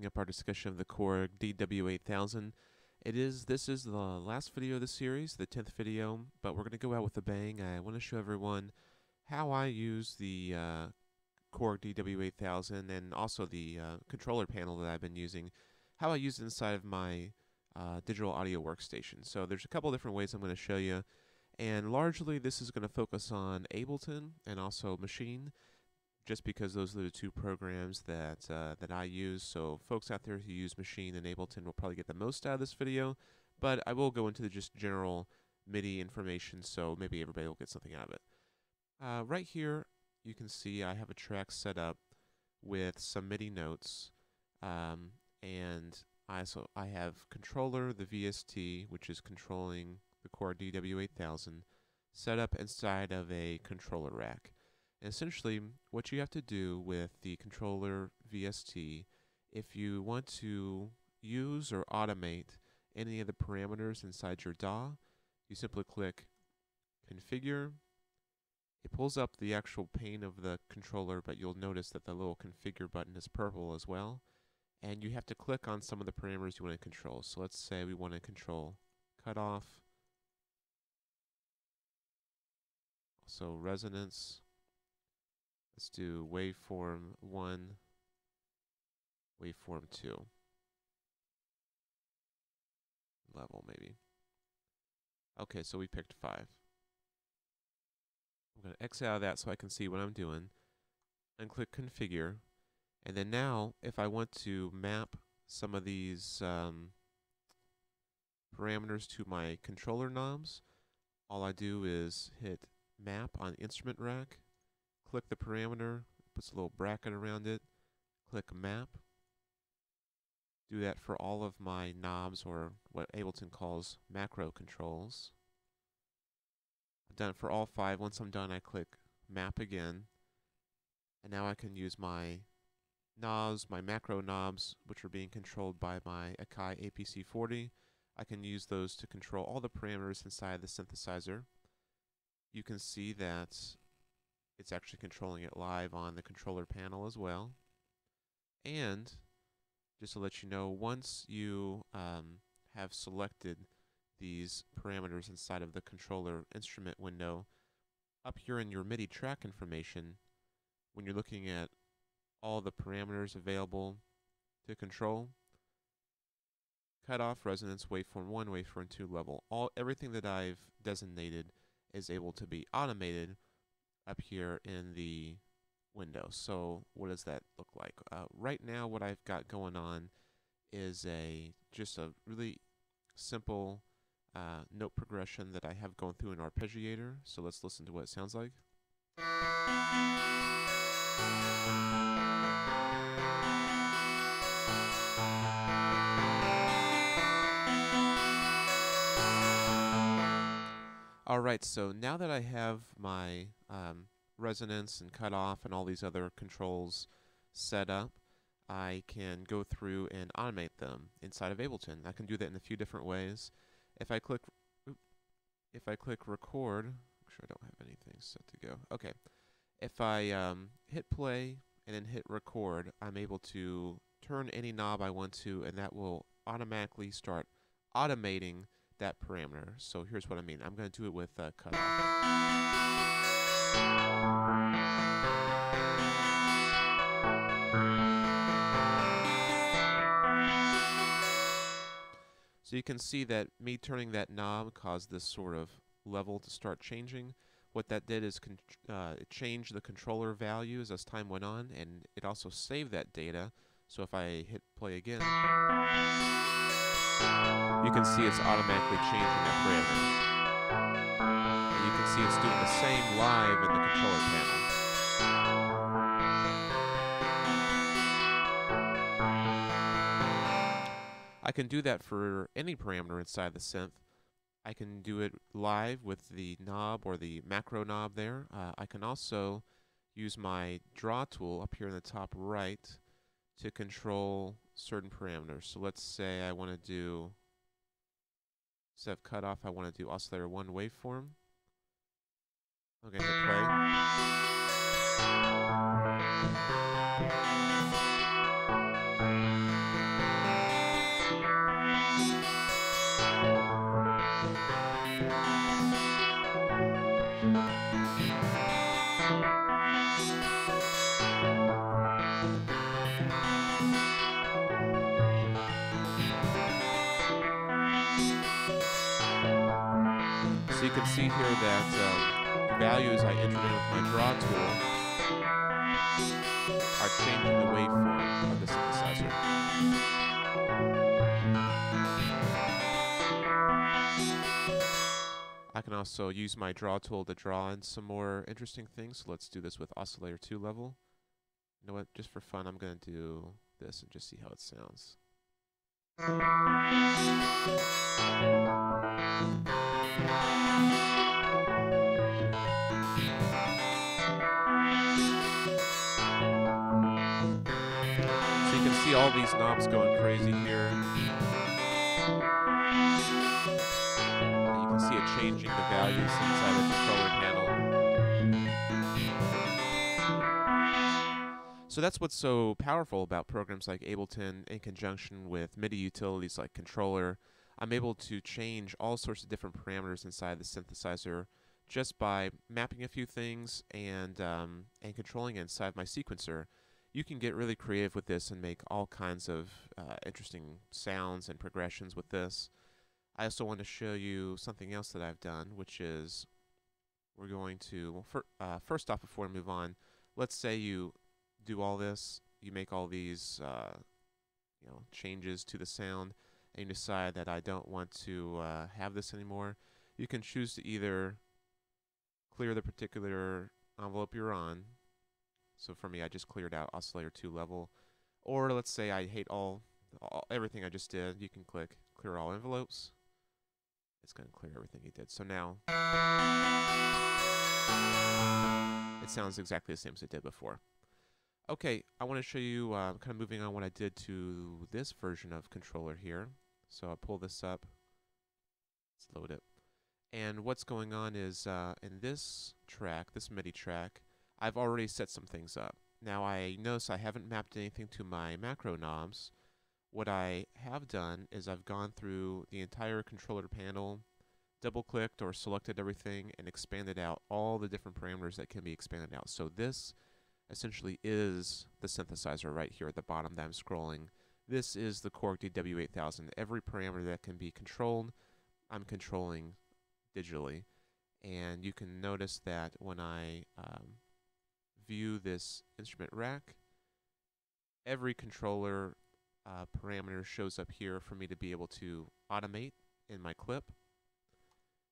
finishing up our discussion of the Korg DW-8000. This is the last video of the series, the 10th video, but we're going to go out with a bang. I want to show everyone how I use the Korg DW-8000 and also the controller panel that I've been using, how I use it inside of my digital audio workstation. So there's a couple different ways I'm going to show you, and largely this is going to focus on Ableton and also Machine, just because those are the two programs that I use. So folks out there who use Machine and Ableton will probably get the most out of this video, but I will go into the just general MIDI information, so maybe everybody will get something out of it. Right here you can see I have a track set up with some MIDI notes, and I have controller, the VST, which is controlling the Korg DW-8000, set up inside of a controller rack. And essentially, what you have to do with the controller VST, if you want to use or automate any of the parameters inside your DAW, you simply click Configure. It pulls up the actual pane of the controller, but you'll notice that the little Configure button is purple as well. And you have to click on some of the parameters you want to control. So let's say we want to control cutoff, also resonance. Let's do waveform 1, waveform 2, level maybe. Okay, so we picked 5. I'm going to X out of that so I can see what I'm doing, and click Configure. And then now, if I want to map some of these parameters to my controller knobs, all I do is hit Map on Instrument Rack, click the parameter, puts a little bracket around it, click Map. Do that for all of my knobs, or what Ableton calls macro controls. I've done it for all 5. Once I'm done, I click Map again. And now I can use my knobs, my macro knobs, which are being controlled by my Akai APC40. I can use those to control all the parameters inside the synthesizer. You can see that it's actually controlling it live on the controller panel as well. And just to let you know, once you have selected these parameters inside of the controller instrument window, up here in your MIDI track information, when you're looking at all the parameters available to control, cutoff, resonance, waveform 1, waveform 2, level, everything that I've designated is able to be automated up here in the window. So what does that look like? Right now what I've got going on is just a really simple note progression that I have going through an arpeggiator. So let's listen to what it sounds like. Alright, so now that I have my resonance and cutoff and all these other controls set up, I can go through and automate them inside of Ableton. I can do that in a few different ways. If I click record, make sure I don't have anything set to go. Okay, if I hit play and then hit record, I'm able to turn any knob I want to, and that will automatically start automating that parameter. So here's what I mean. I'm going to do it with cutoff. So you can see that me turning that knob caused this sort of level to start changing. What that did is change the controller values as time went on, and it also saved that data. So if I hit play again, you can see it's automatically changing that parameter. And you can see it's doing the same live in the controller panel. I can do that for any parameter inside the synth. I can do it live with the knob or the macro knob there. I can also use my draw tool up here in the top right to control certain parameters. So let's say I want to do, instead of cutoff, I want to do oscillator 1 waveform. Okay, hit play. So you can see here that values I entered in with my draw tool are changing the waveform of the synthesizer. I can also use my draw tool to draw in some more interesting things. So let's do this with oscillator 2 level. You know what? Just for fun, I'm going to do this and just see how it sounds. So you can see all these knobs going crazy here. See it changing the values inside the controller panel. So that's what's so powerful about programs like Ableton in conjunction with MIDI utilities like Controller. I'm able to change all sorts of different parameters inside the synthesizer just by mapping a few things and controlling it inside my sequencer. You can get really creative with this and make all kinds of interesting sounds and progressions with this. I also want to show you something else that I've done, which is we're going to, well, first off, before we move on, let's say you do all this, you make all these changes to the sound, and you decide that I don't want to have this anymore. You can choose to either clear the particular envelope you're on. So for me, I just cleared out oscillator 2 level. Or let's say I hate everything I just did. You can click clear all envelopes. It's going to clear everything you did. So now it sounds exactly the same as it did before. Okay, I want to show you, kind of moving on, what I did to this version of Controller here. So I'll pull this up. Let's load it. And what's going on is in this track, this MIDI track, I've already set some things up. Now I notice I haven't mapped anything to my macro knobs. What I have done is I've gone through the entire controller panel, double-clicked or selected everything, and expanded out all the different parameters that can be expanded out. So this essentially is the synthesizer right here at the bottom that I'm scrolling. This is the Korg DW-8000. Every parameter that can be controlled, I'm controlling digitally. And you can notice that when I view this instrument rack, every controller parameter shows up here for me to be able to automate in my clip.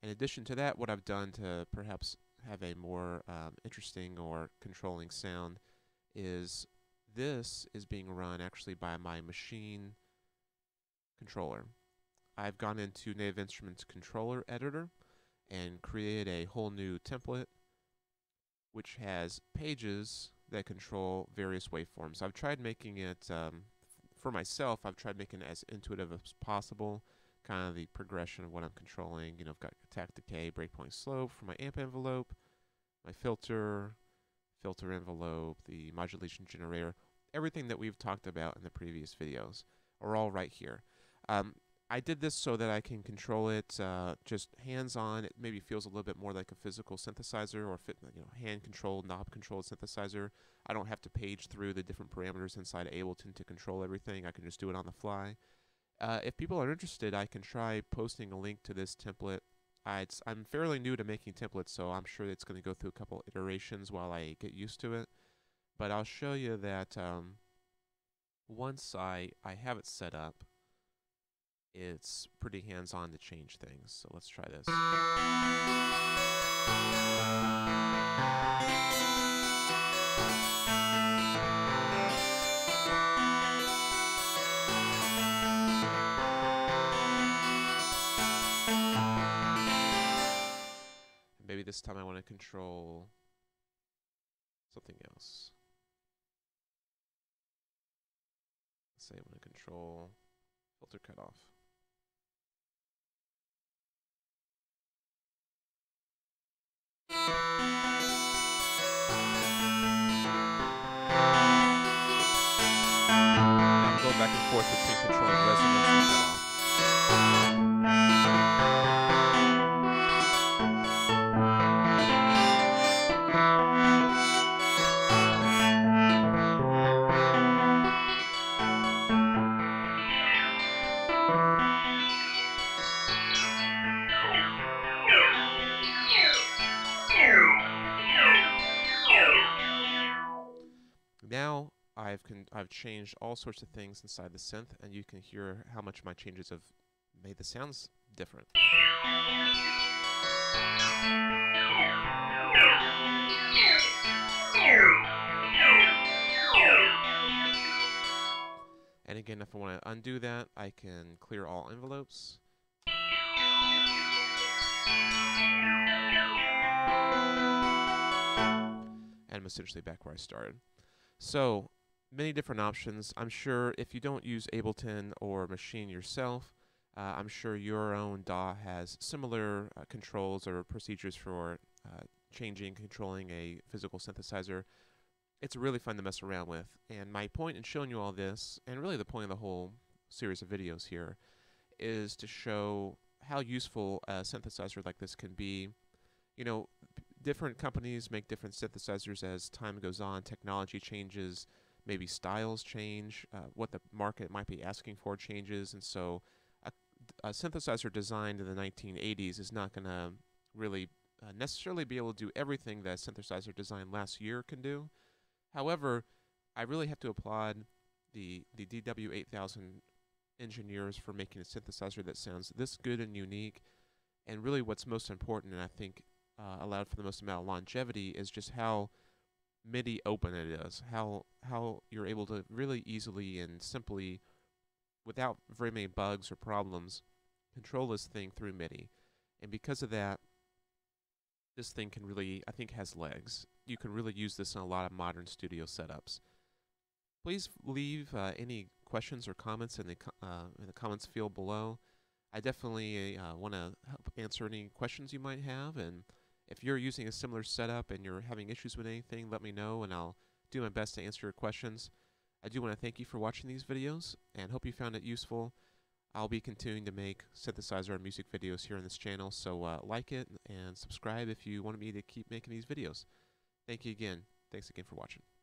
In addition to that, what I've done to perhaps have a more interesting or controlling sound is this is being run actually by my Machine controller. I've gone into Native Instruments Controller Editor and created a whole new template which has pages that control various waveforms. I've tried making it for myself, I've tried making it as intuitive as possible, kind of the progression of what I'm controlling. You know, I've got attack, decay, breakpoint, slope for my amp envelope, my filter envelope, the modulation generator, everything that we've talked about in the previous videos are all right here. I did this so that I can control it just hands-on. It maybe feels a little bit more like a physical synthesizer or hand-controlled, knob-controlled synthesizer. I don't have to page through the different parameters inside Ableton to control everything. I can just do it on the fly. If people are interested, I can try posting a link to this template. I'm fairly new to making templates, so I'm sure it's going to go through a couple iterations while I get used to it. But I'll show you that once I have it set up, it's pretty hands-on to change things. So let's try this. And maybe this time I want to control something else. Let's say I want to control filter cutoff. Now I'm going back and forth between controlling resonance and cutoff. I've changed all sorts of things inside the synth, and you can hear how much my changes have made the sounds different. And again, if I want to undo that, I can clear all envelopes. And I'm essentially back where I started. So, many different options. I'm sure if you don't use Ableton or Machine yourself, I'm sure your own DAW has similar controls or procedures for changing, controlling a physical synthesizer. It's really fun to mess around with, and my point in showing you all this, and really the point of the whole series of videos here, is to show how useful a synthesizer like this can be. You know, different companies make different synthesizers as time goes on, technology changes, maybe styles change, what the market might be asking for changes, and so a synthesizer designed in the 1980s is not going to really necessarily be able to do everything that a synthesizer designed last year can do. However, I really have to applaud the DW-8000 engineers for making a synthesizer that sounds this good and unique. And really what's most important, and I think allowed for the most amount of longevity, is just how MIDI open it is, how you're able to really easily and simply, without very many bugs or problems, control this thing through MIDI. And because of that, this thing can really, I think, has legs. You can really use this in a lot of modern studio setups. Please leave any questions or comments in the comments field below. I definitely want to help answer any questions you might have, and if you're using a similar setup and you're having issues with anything, let me know and I'll do my best to answer your questions. I do want to thank you for watching these videos and hope you found it useful. I'll be continuing to make synthesizer and music videos here on this channel, so like it and subscribe if you want me to keep making these videos. Thanks again for watching.